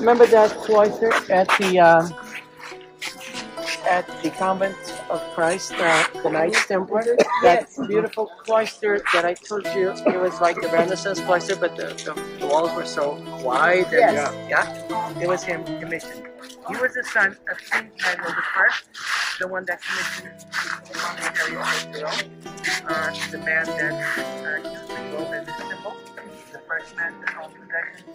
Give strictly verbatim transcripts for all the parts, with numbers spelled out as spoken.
Remember that cloister at the uh, at the Convent of Christ, uh, the Knights Templar? Yes. That beautiful cloister that I told you, it was like the Renaissance cloister, but the, the walls were so wide. And, yes. Uh, yeah. It was him commissioned. He was the son of King John the First, the one that commissioned the uh, the man that used the globe as a symbol, the first man that held possession.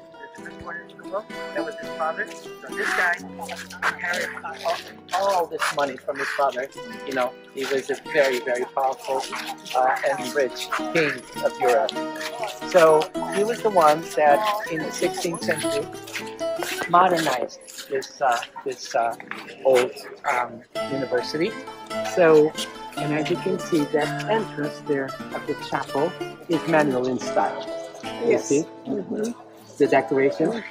That was his father. So this guy inherited all, all this money from his father. You know, he was a very, very powerful uh, and rich king of Europe. So he was the one that, in the sixteenth century, modernized this uh, this uh, old um, university. So, and as you can see, that entrance there of the chapel is Manueline style. You yes. see. Mm-hmm. The decoration,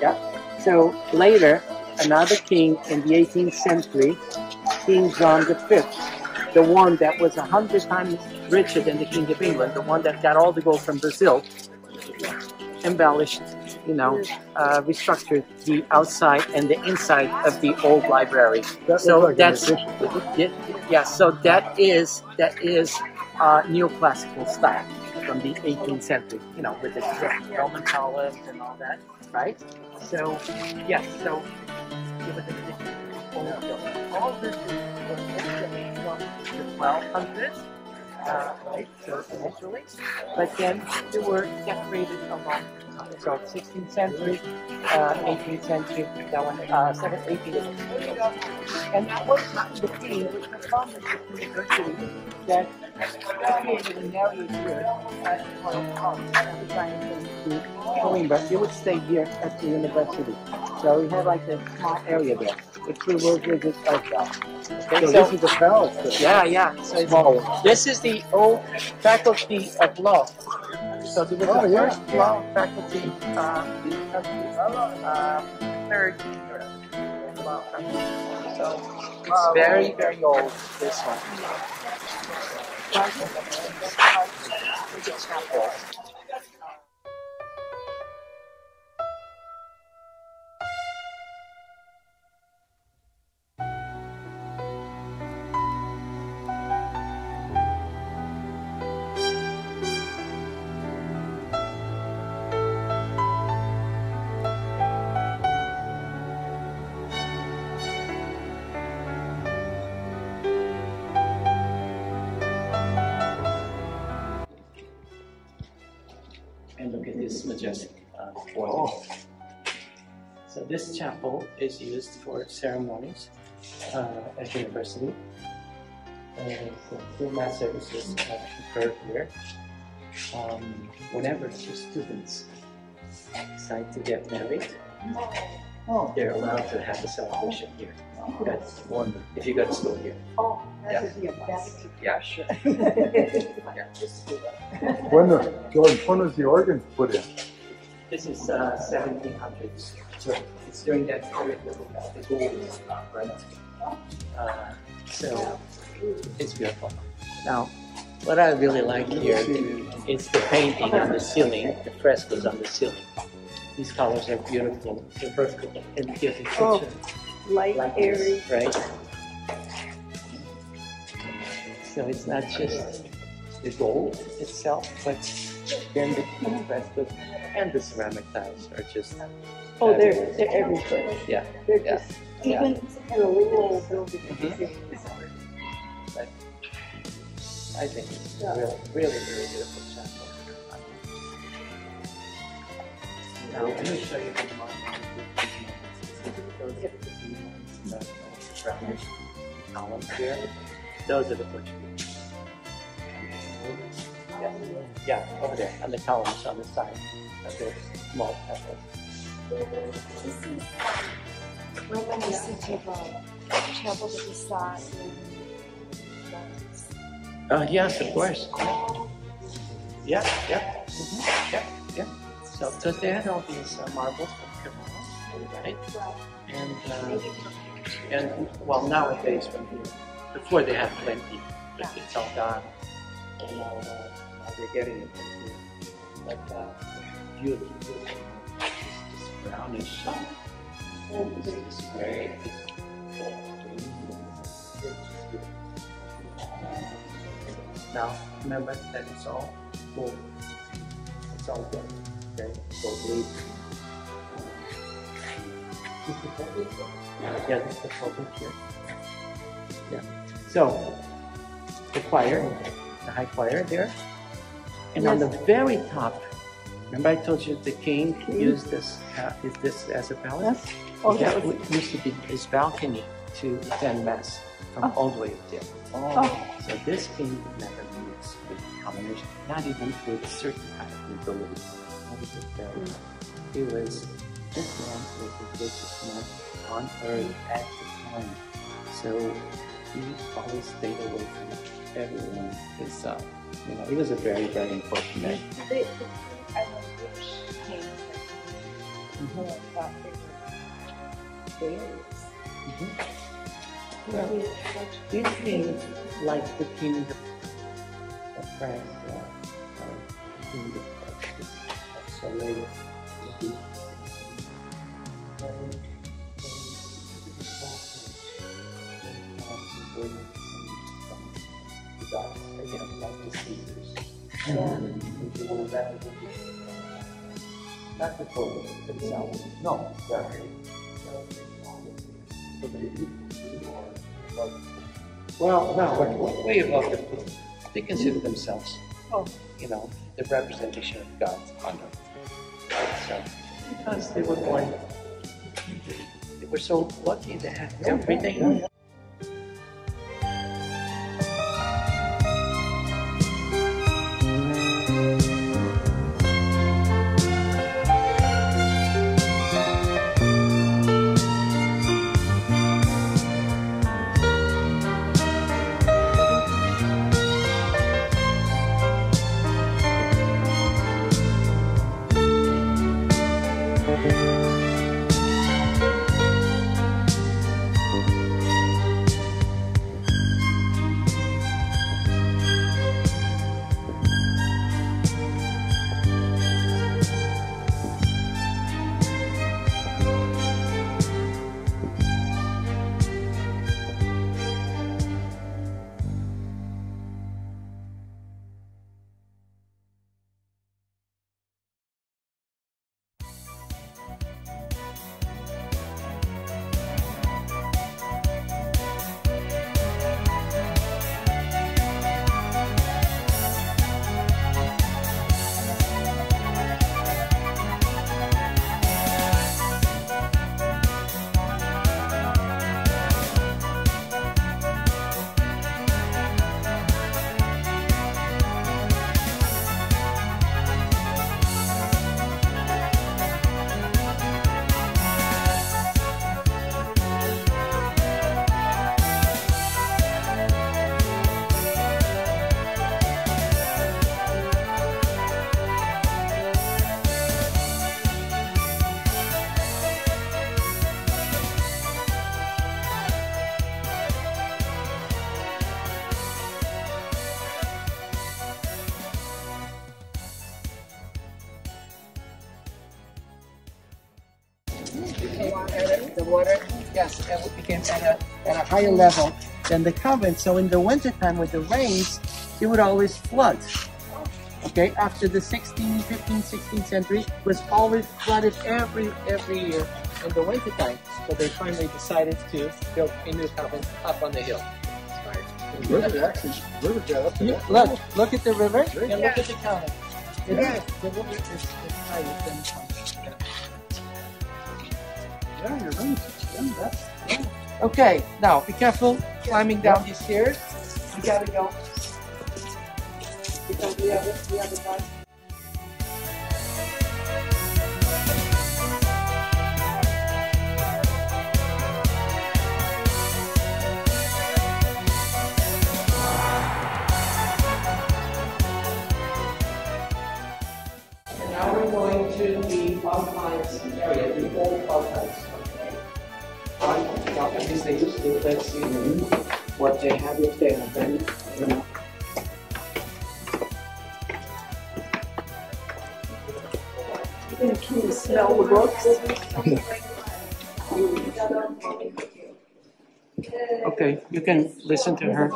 yeah. So later, another king in the eighteenth century, King John the Fifth, the one that was a hundred times richer than the King of England, the one that got all the gold from Brazil, embellished, you know, uh, restructured the outside and the inside of the old library. So that's yeah. So that is that is uh, neoclassical style. From the eighteenth century, you know, with the Roman columns and all that, right? So, yes, so it was a all this is from the twelve hundreds, uh, right? So initially, but then they were separated along. So sixteenth century, uh, eighteenth century, that one, uh, seventeenth, eighteenth, and that was the king, which was founded the university that. You would stay here at the university. So we had like a small area there. The two world visits of okay, so, so this is the palace. Yeah, yeah. So small. This is the old faculty of law. So there was oh, the yeah. first law faculty uh, of uh, third law faculty. So it's very, very old, this one. Thank you. Majestic uh, oh. So this chapel is used for ceremonies uh, at university. And so two mass services uh, occur here. Um, whenever two students decide to get married, oh. they're allowed to have a celebration here. Oh. That's wonderful. If you go to school here. Oh, that would be a best. Yeah, sure. Yeah. When the, George, when was the organ put in? This is uh, seventeen hundreds. So it's during that period that the gold is not right. Uh, so it's beautiful. Now, what I really like here is the painting on the ceiling, the frescoes on the ceiling. These colors are beautiful. They're perfect and gives a picture. Light, airy, right? So it's not just the gold itself, but then the frescoes and the ceramic tiles are just. Oh, they're they're everywhere. Yeah, they're yeah. just yeah. even in a little building. Mm-hmm. Right. I think it's yeah. really, really, really beautiful chapel. Now, let me show you the monuments. Brownish columns here. Those are the Portuguese. Yeah, yeah, over there, on the columns on the side of this small temple. This is one of the most beautiful chapels that we saw in the. Oh, yes, of course. Yeah, yeah, mm-hmm. yeah, yeah. So, because they had all these uh, marbles from Carrara, right? And, uh, and, well, nowadays, when we, before they had plenty, but it's all gone. And now uh, they're getting it from here. But, uh, beautiful, beautiful. This brownish, uh, this, this very now, remember that it's all gold. It's all gold. Okay, so bleed. Yeah, this is the pulpit here. Yeah. So, the choir, the high choir there. And yes. on the very top, remember I told you the king mm-hmm. used this, uh, is this as a palace? Yes. Oh, yeah. That was... used to be his balcony to attend mass from oh. all the way up there. Oh. oh. So this king would never use with combination, not even with certain kind of nobility. Mm. He was, this man was the richest man on earth at the time. So he always stayed away from everyone. Because, uh, you know, he was a very, very important man. They, I know which kings thought they were days. These kings, like the king of France, uh, uh, king of France. So later, not the photos themselves. No, well, no, way above the people. They consider themselves, oh, you know, the representation of God on earth. So, because they were born, they were so lucky to have everything. Yes, and it became at a, at a higher level than the convent. So in the wintertime with the rains, it would always flood. Okay, after the sixteenth, fifteenth, sixteenth century, it was always flooded every every year in the wintertime. So they finally decided to build a new convent up on the hill. Sorry. The river actually, the river got up to that. Look, look at the river and yeah. look at the county. It yeah. is, the river is high within the county. Yeah, you're right. Yeah, that's, yeah. Okay, now be careful climbing down these stairs. You gotta go. Because we have this, we have the bike. Area, the old archives. On these things, if let's see what they have, if they have been. You can actually smell the books. Okay, you can listen to her.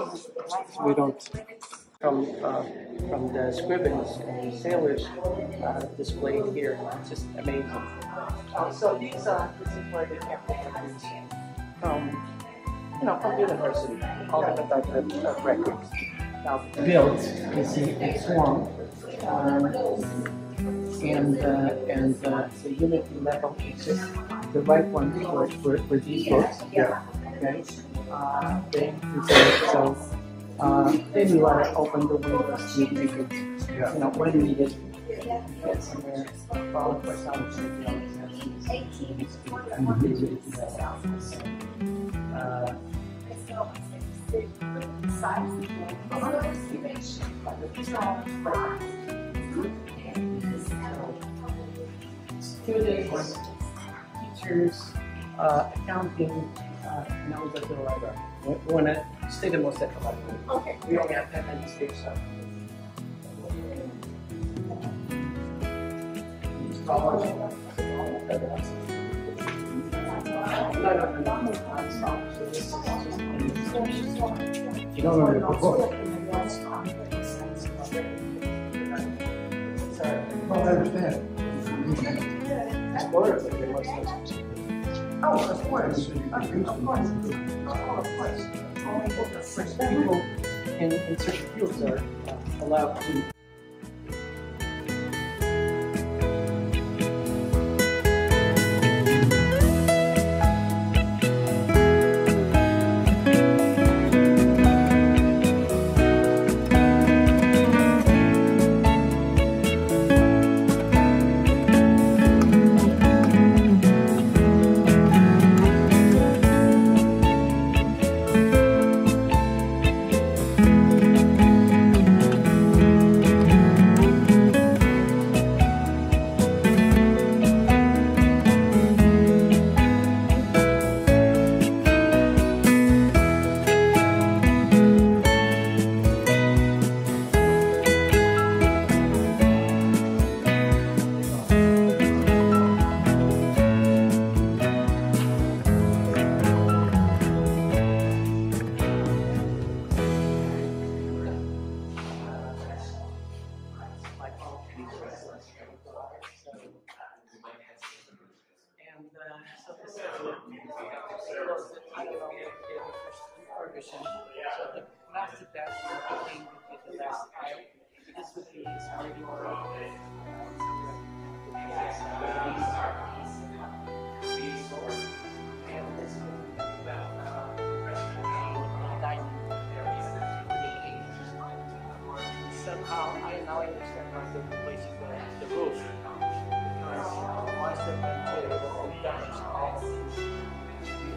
We don't. From, uh, from the scribbings and the sailors uh, displayed here. It's just amazing. Oh, so these are, this is where they came from, you know, from the university, all different types of uh, records. Now, built is the swarm, and, uh, and uh, the unit level is the right one for, for, for these books. Yeah. Okay. Uh, they, so, Uh, maybe we want to open the windows to make it, yeah. you know, when needed, get somewhere, followed by someone students, teachers, uh, accounting, uh, knows that they're right up. We want to stay the most at the level. Okay. We only have that many stages. So. You don't remember the book. Well, I understand. It's words that they must have. Oh, of course. Of course. Of course. Oh, of course. Only people in, in certain fields are uh, allowed to.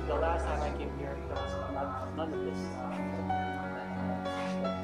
The last time I came here, none of this.